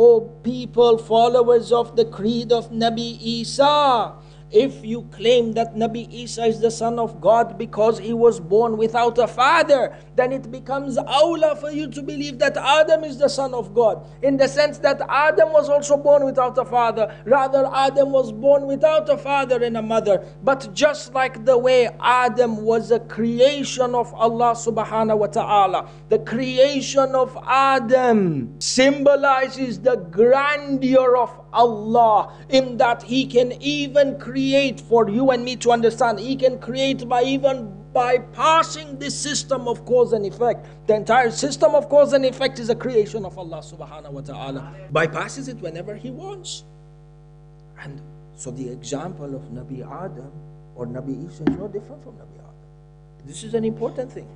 O people, followers of the creed of Nabi Isa, if you claim that Nabi Isa is the son of God because he was born without a father, then it becomes awla for you to believe that Adam is the son of God, in the sense that Adam was also born without a father. Rather, Adam was born without a father and a mother. But just like the way Adam was a creation of Allah subhanahu wa ta'ala, the creation of Adam symbolizes the grandeur of Allah, in that He can even create, for you and me to understand, He can create by even bypassing this system of cause and effect. The entire system of cause and effect is a creation of Allah subhanahu wa ta'ala. Bypasses it whenever He wants. And so the example of Nabi Adam or Nabi Isa is no different from Nabi Adam. This is an important thing.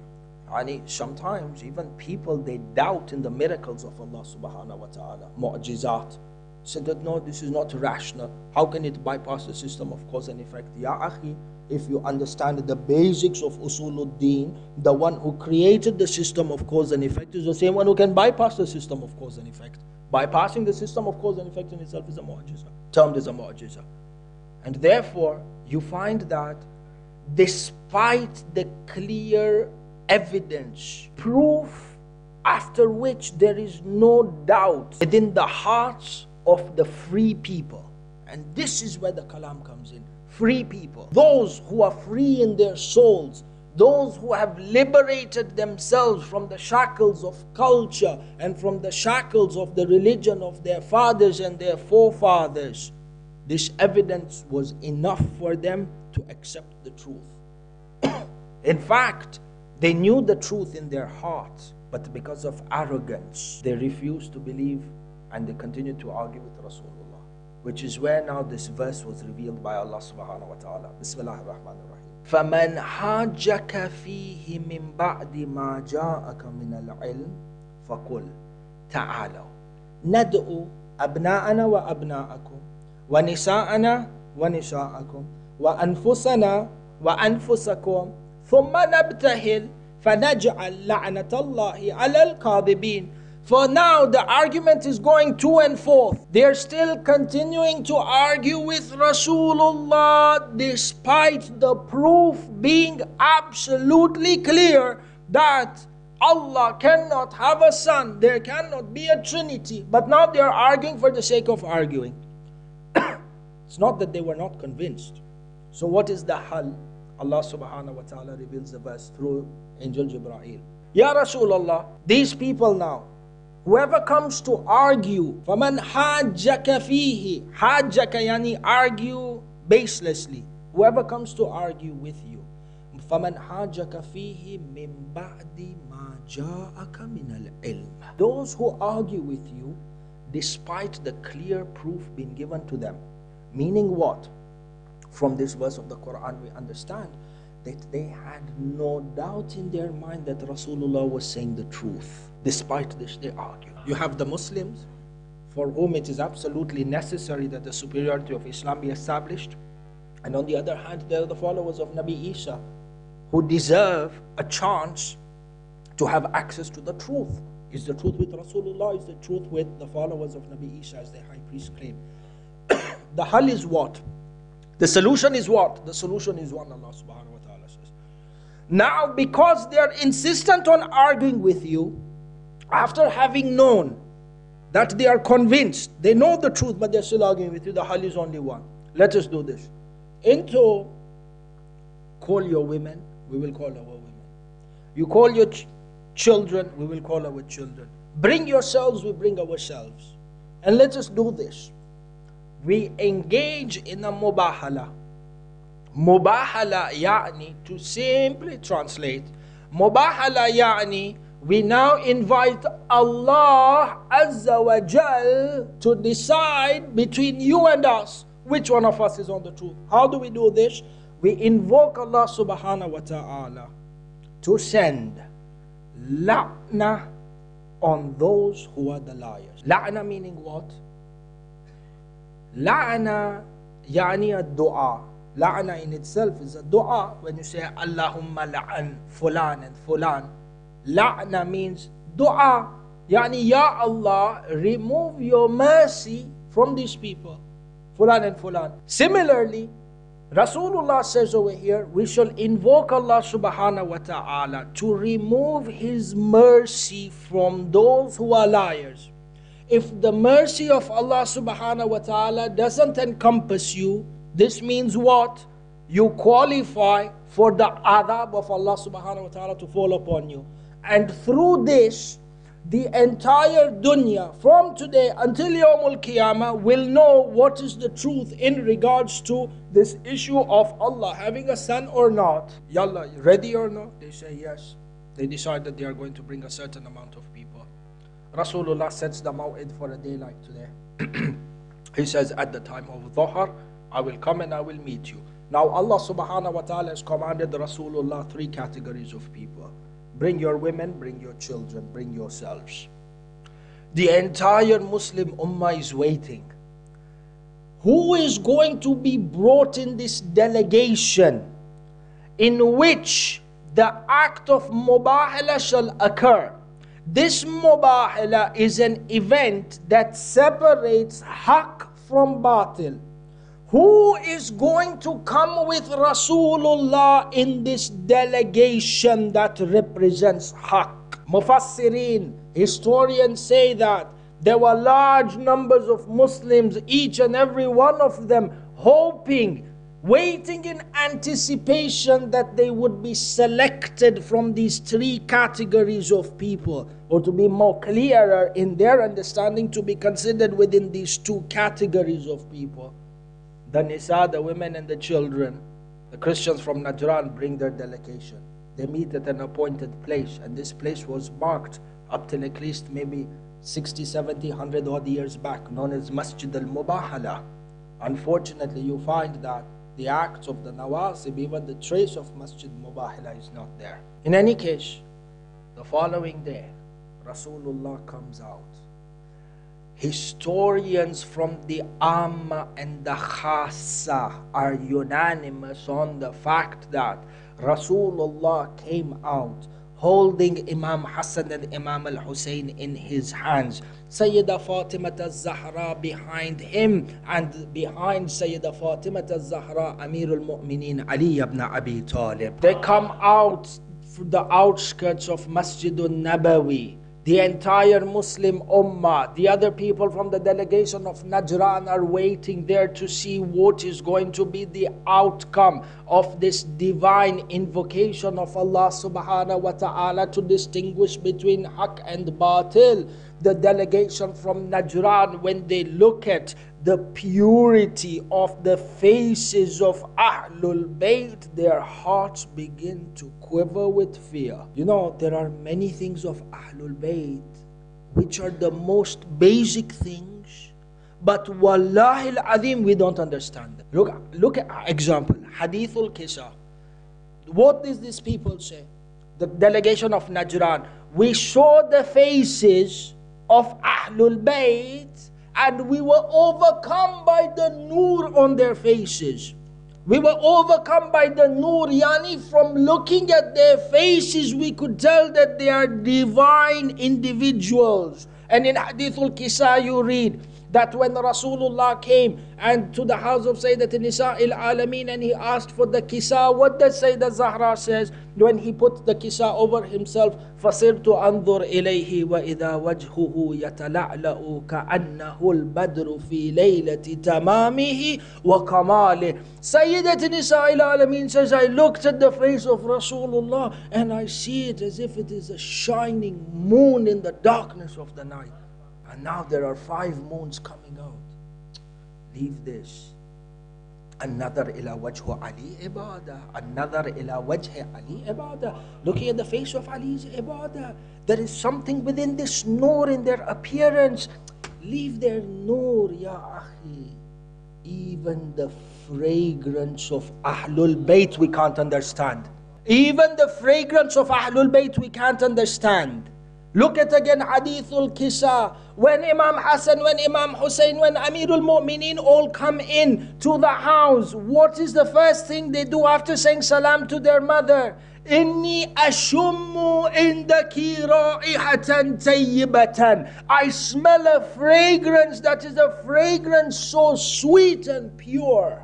And sometimes even people, they doubt in the miracles of Allah subhanahu wa ta'ala, mu'jizat. Said that no, this is not rational. How can it bypass the system of cause and effect? Ya akhi, if you understand the basics of Usuluddin, the one who created the system of cause and effect is the same one who can bypass the system of cause and effect. Bypassing the system of cause and effect in itself is a mu'jiza, termed as a mu'jiza. And therefore, you find that despite the clear evidence, proof after which there is no doubt within the hearts of the free people. And this is where the Kalam comes in. Free people, those who are free in their souls, those who have liberated themselves from the shackles of culture and from the shackles of the religion of their fathers and their forefathers. This evidence was enough for them to accept the truth. In fact, they knew the truth in their heart, but because of arrogance, they refused to believe. And they continued to argue with Rasulullah, which is where now this verse was revealed by Allah subhanahu wa ta'ala. Bismillahir Rahmanir Rahim. فَمَنْ حَاجَّكَ فِيهِ مِنْ بَعْدِ مَا جَاءَكَ مِنَ الْعِلْمِ فَقُلْ تَعَالَوْا نَدْعُوا أَبْنَاءَنَا وَأَبْنَاءَكُمْ وَنِسَاءَنَا وَنِسَاءَكُمْ وَأَنفُسَنَا وَأَنفُسَكُمْ ثُمَّ نَبْتَهِلْ فَنَجْعَلْ لَعْنَةَ اللَّهِ عَلَى الْكَاذِبِينَ. For now, the argument is going to and forth. They're still continuing to argue with Rasulullah despite the proof being absolutely clear that Allah cannot have a son. There cannot be a trinity. But now they're arguing for the sake of arguing. It's not that they were not convinced. So what is the hal? Allah subhanahu wa ta'ala reveals the verse through Angel Jibra'il. Ya Rasulullah, these people now, whoever comes to argue, فَمَنْ حَاجَّكَ فِيهِ حَاجَّكَ يعني argue baselessly. Whoever comes to argue with you, فَمَنْ حَاجَّكَ فِيهِ مِنْ بَعْدِ مَا جَاءَكَ مِنَ الْعِلْمِ. Those who argue with you despite the clear proof being given to them. Meaning what? From this verse of the Quran we understand that they had no doubt in their mind that Rasulullah was saying the truth. Despite this, they argue. You have the Muslims, for whom it is absolutely necessary that the superiority of Islam be established. And on the other hand, there are the followers of Nabi Isa, who deserve a chance to have access to the truth. Is the truth with Rasulullah? Is the truth with the followers of Nabi Isa, as the high priest claim? The hal is what? The solution is what? The solution is one, Allah subhanahu wa ta'ala. Now, because they are insistent on arguing with you, after having known that they are convinced, they know the truth, but they're still arguing with you, the hal is only one. Let us do this. Into, call your women, we will call our women. You call your children, we will call our children. Bring yourselves, we bring ourselves. And let us do this. We engage in a mubahala. Mubahala ya'ni, to simply translate, mubahala ya'ni, we now invite Allah Azza wa Jal to decide between you and us which one of us is on the truth. How do we do this? We invoke Allah subhanahu wa ta'ala to send la'na on those who are the liars. La'na meaning what? La'na ya'ni ad-du'a. La'na in itself is a du'a. When you say Allahumma la'an Fulan and Fulan, la'na means du'a. Yani, Ya Allah, remove your mercy from these people, Fulan and Fulan. Similarly, Rasulullah says over here, we shall invoke Allah subhanahu wa ta'ala to remove His mercy from those who are liars. If the mercy of Allah subhanahu wa ta'ala doesn't encompass you, this means what? You qualify for the adhab of Allah subhanahu wa ta'ala to fall upon you. And through this, the entire dunya from today until Yawmul Qiyamah will know what is the truth in regards to this issue of Allah having a son or not. Yallah, ready or not? They say yes. They decide that they are going to bring a certain amount of people. Rasulullah sets the maw'id for a day like today. He says, at the time of Zuhar, I will come and I will meet you. Now Allah subhanahu wa ta'ala has commanded Rasulullah three categories of people. Bring your women, bring your children, bring yourselves. The entire Muslim ummah is waiting. Who is going to be brought in this delegation in which the act of Mubahala shall occur? This Mubahala is an event that separates Haq from Batil. Who is going to come with Rasulullah in this delegation that represents Haq? Mufassireen, historians say that there were large numbers of Muslims, each and every one of them hoping, waiting in anticipation that they would be selected from these three categories of people, or to be more clearer in their understanding, to be considered within these two categories of people. The Nisa, the women and the children, the Christians from Najran bring their delegation. They meet at an appointed place, and this place was marked up till at least maybe 60, 70, 100 odd years back, known as Masjid al-Mubahala. Unfortunately, you find that the acts of the Nawasib, even the trace of Masjid al-Mubahala is not there. In any case, the following day, Rasulullah comes out. Historians from the Ammah and the Khassa are unanimous on the fact that Rasulullah came out holding Imam Hassan and Imam al-Hussein in his hands, Sayyida Fatima al-Zahra behind him, and behind Sayyida Fatima al-Zahra, Amir al-Mu'mineen Ali ibn Abi Talib. They come out from the outskirts of Masjid al-Nabawi. The entire Muslim ummah, the other people from the delegation of Najran are waiting there to see what is going to be the outcome of this divine invocation of Allah subhanahu wa ta'ala to distinguish between Haq and Batil. The delegation from Najran, when they look at the purity of the faces of Ahlul Bayt, their hearts begin to quiver with fear. You know, there are many things of Ahlul Bayt which are the most basic things, but wallahi al-azim, we don't understand them. Look at example, Hadith al-Kisa. What does these people say? The delegation of Najran, we saw the faces of Ahlul Bayt, and we were overcome by the Noor on their faces. We were overcome by the Noor. Yani, from looking at their faces, we could tell that they are divine individuals. And in Hadith al-Kisa, you read that when Rasulullah came and to the house of Sayyidat Nisa'il Alameen and he asked for the Kisa, what does Sayyidat Zahra says when he put the Kisa over himself? فَصِرْتُ أَنْظُرْ إِلَيْهِ وَإِذَا وَجْهُهُ يَتَلَعْلَأُ كَأَنَّهُ الْبَدْرُ فِي لَيْلَةِ تَمَامِهِ وَكَمَالِهِ. Sayyidat Nisa'il Alameen says, I looked at the face of Rasulullah and I see it as if it is a shining moon in the darkness of the night. And now there are 5 moons coming out. Leave this. Another ila wajhu Ali ibadah. Another ila wajhi Ali ibadah. Looking at the face of Ali's ibadah. There is something within this Noor in their appearance. Leave their Noor, ya akhi. Even the fragrance of Ahlul Bayt we can't understand. Even the fragrance of Ahlul Bayt we can't understand. Look at again Hadith al-Kisa. When Imam Hassan, when Imam Hussein, when Amirul Mu'mineen all come in to the house, what is the first thing they do after saying salam to their mother? Inni ashummu indaki raihatan tayyibatan. I smell a fragrance that is a fragrance so sweet and pure.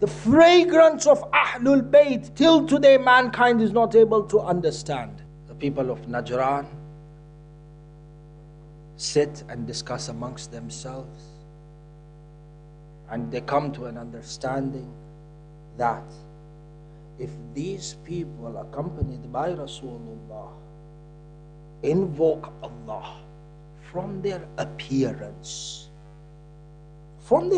The fragrance of Ahlul Bayt. Till today mankind is not able to understand. The people of Najran sit and discuss amongst themselves, and they come to an understanding that if these people, accompanied by Rasulullah, invoke Allah from their appearance, only,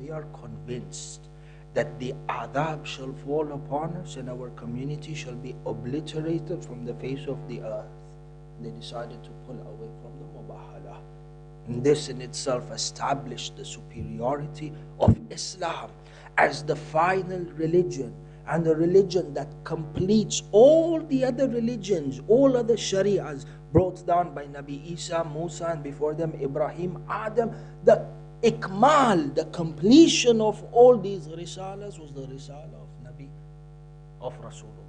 we are convinced that the adhab shall fall upon us and our community shall be obliterated from the face of the earth. And they decided to pull away from the Mubahala. And this in itself established the superiority of Islam as the final religion, and the religion that completes all the other religions, all other shari'as brought down by Nabi Isa, Musa, and before them Ibrahim, Adam. The ikmal, the completion of all these risalas, was the risala of Nabi, of Rasulullah.